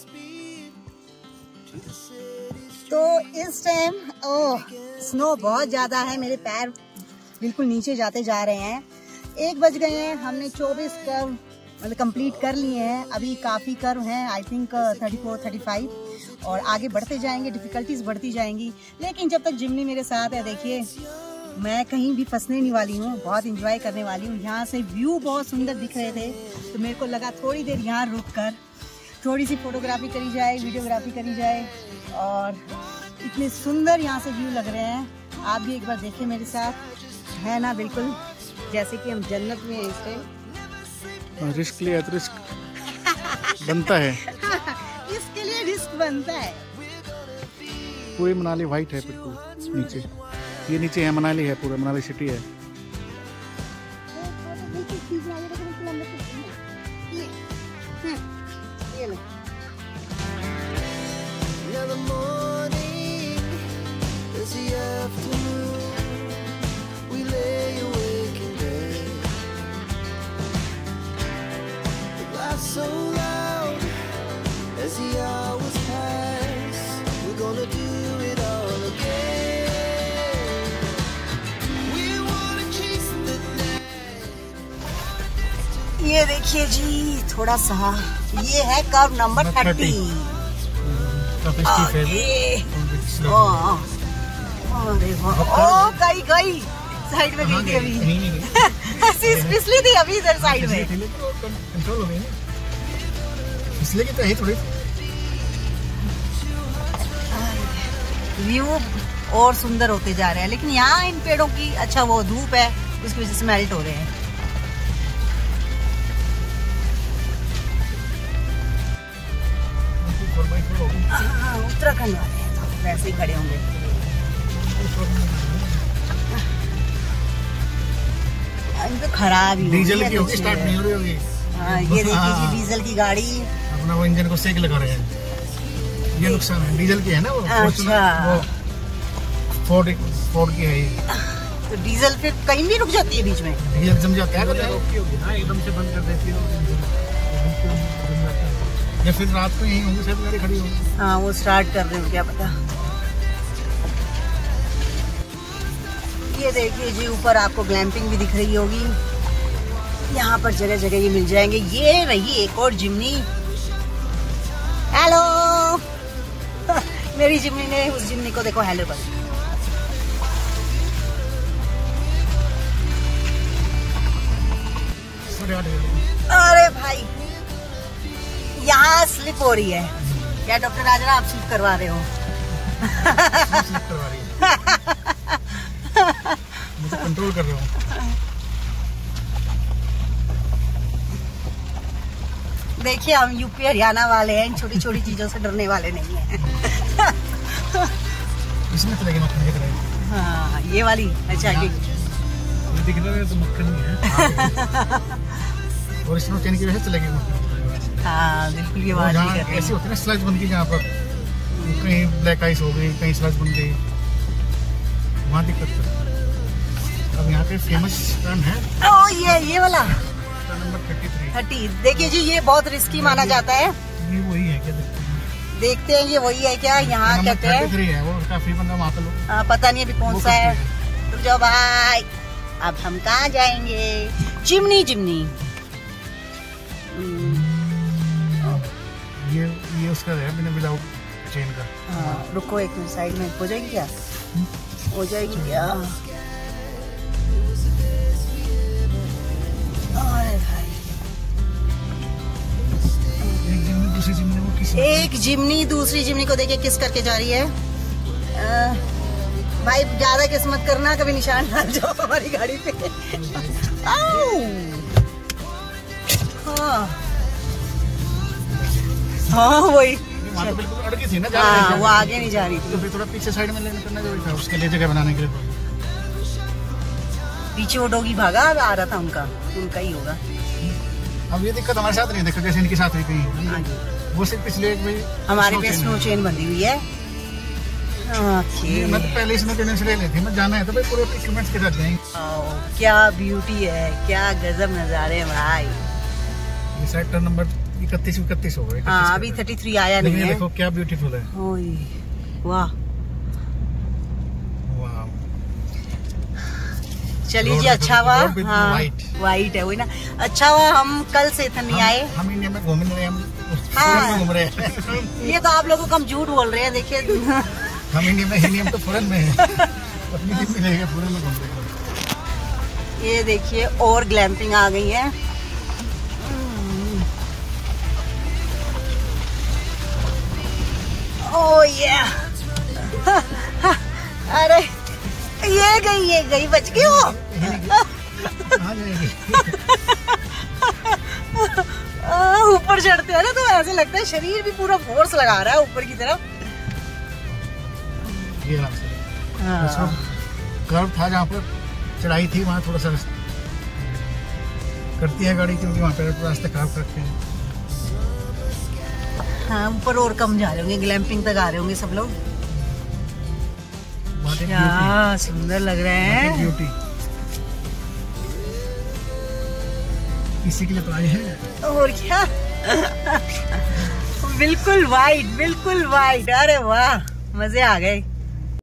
तो इस टाइम ओह स्नो बहुत ज़्यादा है, मेरे पैर बिल्कुल नीचे जाते जा रहे हैं। 1 बज गए हैं, हमने 24 कर्व मतलब कंप्लीट कर लिए हैं। अभी काफ़ी कर्व हैं, आई थिंक 34, 35 और आगे बढ़ते जाएंगे, डिफ़िकल्टीज बढ़ती जाएंगी। लेकिन जब तक जिम्नी मेरे साथ है, देखिए मैं कहीं भी फंसने नहीं वाली हूँ, बहुत इंजॉय करने वाली हूँ। यहाँ से व्यू बहुत सुंदर दिख रहे थे, तो मेरे को लगा थोड़ी देर यहाँ रुक कर थोड़ी सी फोटोग्राफी करी जाए, वीडियोग्राफी करी जाए। और इतने सुंदर यहाँ से व्यू लग रहे हैं, आप भी एक बार देखें मेरे साथ, है ना? बिल्कुल जैसे कि हम जन्नत में हैं इस टाइम। रिस्क लिया तो रिस्क बनता है। इसके लिए रिस्क बनता है। पूरी मनाली वाइट है बिल्कुल, नीचे ये नीचे है मनाली है, पूरा मनाली सिटी है। So loud as the hours pass, we're gonna do it all again. We wanna chase the night. ये देखिए जी, थोड़ा सा ये है कर्व नंबर 30। अरे वाह, गई साइड में गई थी अभी, फिसली थी अभी इधर साइड में, कंट्रोल हो गई ना, इसलिए कि तो है थोड़ी। व्यू और सुंदर होते जा रहे हैं, लेकिन यहाँ इन पेड़ों की अच्छा वो धूप है, उसकी वजह से मेल्ट हो रहे हैं। उत्तराखंड वाले हैं तो वैसे ही खड़े होंगे। इनको खराब ही डीजल की होगी, स्टार्ट नहीं हो रही होगी। ये देखिए डीजल की गाड़ी अपना वो इंजन को सेक लगा रहे हैं, ये नुकसान है। डीजल की है ना वो, अच्छा वो फोर्ड की है ये। तो डीजल फिर कहीं भी रुक जाती है बीच में, डीजल जम जाता है, एकदम से बंद कर देती है। या फिर रात को यहीं होंगी सब गाड़ी खड़ी होगी। हाँ वो स्टार्ट कर रहे हो क्या पता। ये देखिए जी ऊपर आपको ग्लैम्पिंग भी दिख रही होगी, यहाँ पर जगह जगह ये मिल जाएंगे। ये रही एक और जिम्नी। हेलो मेरी जिम्नी ने उस जिम्नी को देखो हेलो बस। अरे भाई यहाँ स्लिप हो रही है क्या डॉक्टर राजना? आप स्लिप करवा रहे हो? स्लिप करवा रही है। मुझे कंट्रोल कर रहे हो। देखिए हम यूपी हरियाणा वाले हैं, छोटी छोटी चीजों से डरने वाले नहीं हैं। इसमें तो लगे मक्खन दिख रहा है। हाँ ये वाली अच्छा ठीक दिख रहा है, तो मक्खन नहीं है। और इसमें चैन की वजह से लगे मक्खन। हाँ बिल्कुल ये वाली ऐसी होती है ना, स्लज बन गई जहाँ पर, कहीं ब्लैक आइस हो गई, कहीं स्लज बन गई, वहाँ दिक्कत है। अब यहाँ पे फेमस टर्न है ये वाला नंबर 30। देखिए जी ये बहुत रिस्की माना जाता है। ये वही है क्या? देखते हैं ये वही है क्या। यहाँ कहते हैं 33 है वो, काफी बंदा वहाँ पे लोग पता नहीं अभी कौन सा है। तुम जाओ भाई, अब हम कहाँ जाएंगे? जिम्नी ये उसका है बिना बिलाउ चेन का। रुको एक मिनट, साइड में हो जाएगी क्या? हो जाएगी क्या? एक जिम्नी दूसरी जिम्नी को देखे किस करके जा रही है। भाई ज्यादा किस्मत करना, कभी निशान डाल जाओ हमारी गाड़ी पे। हाँ वही बिल्कुल अड़की थी ना, वो आगे नहीं जा रही थी, तो फिर थोड़ा पीछे साइड में लेने करना जरूरी था, उसके लिए जगह बनाने के लिए। पीछे वो डोगी भागा, आ रहा था उनका ही होगा। अब ये दिक्कत हमारे साथ नहीं, देखो जैसे इनके साथ हुई कहीं, वो सिर्फ पिछले एक में हमारे पे स्नो चेन बंधी हुई है। मैं तो पहले स्नो चेन से ले लेती, मैं जाना है तो भाई पूरे इक्विपमेंट्स के साथ जाएंगे। क्या ब्यूटी है, क्या गजब नजारे हैं भाई। ये साइड टर्न नंबर 31 हो गए। हां अभी 33 आया नहीं है। देखो क्या ब्यूटीफुल है। ओए वाह वाह। चलिए जी अच्छा हुआ। हां वाइट है वही ना। अच्छा हुआ हम कल से इधर नहीं आए। हम इंडिया में घूमने रहे, हम घूम रहे हैं। ये तो आप लोगों को हम झूठ बोल रहे हैं। देखिए हम इंडिया में हिलियम तो फॉरेन में है। अपनी टीम मिलेगा फॉरेन में घूम रहे हैं। ये देखिए और ग्लैम्पिंग आ गई है। ओह ये अरे ये गई बच गई हो। ऊपर चढ़ते हैं ना तो ऐसे लगता है शरीर भी पूरा फोर्स लगा रहा है ऊपर की तरफ। ये कर्व था जहाँ पर चढ़ाई थी, वहाँ थोड़ा सा करती है गाड़ी क्योंकि वहाँ पे रास्ते खराब करते हैं। हाँ ऊपर और कम जा रहे होंगे, ग्लैम्पिंग तक आ रहे होंगे सब लोग। क्या सुंदर लग रहे हैं। ब्यूटी इसी के लिए तो आए हैं। और क्या बिल्कुल वाइट बिल्कुल वाइट। अरे वाह मजे आ गए।